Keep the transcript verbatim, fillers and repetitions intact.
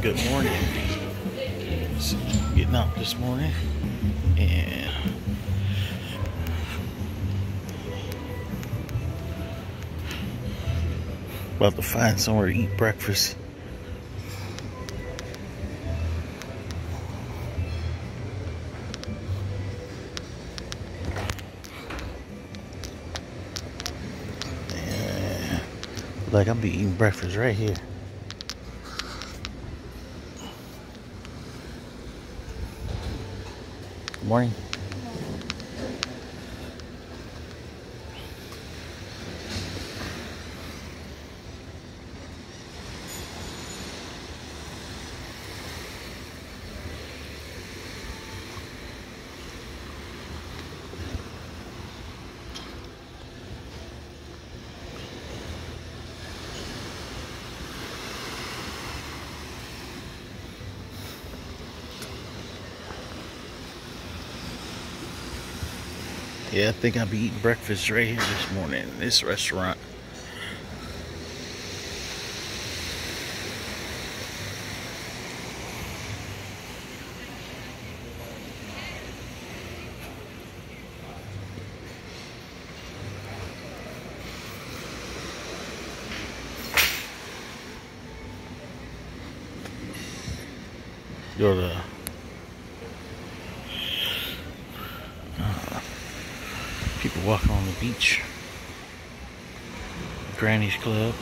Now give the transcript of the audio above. Good morning. So, getting up this morning, and about to find somewhere to eat breakfast. And, like, I'll be eating breakfast right here. Morning. Yeah, I think I'll be eating breakfast right here this morning in this restaurant. Go to people walking on the beach. Granny's Club.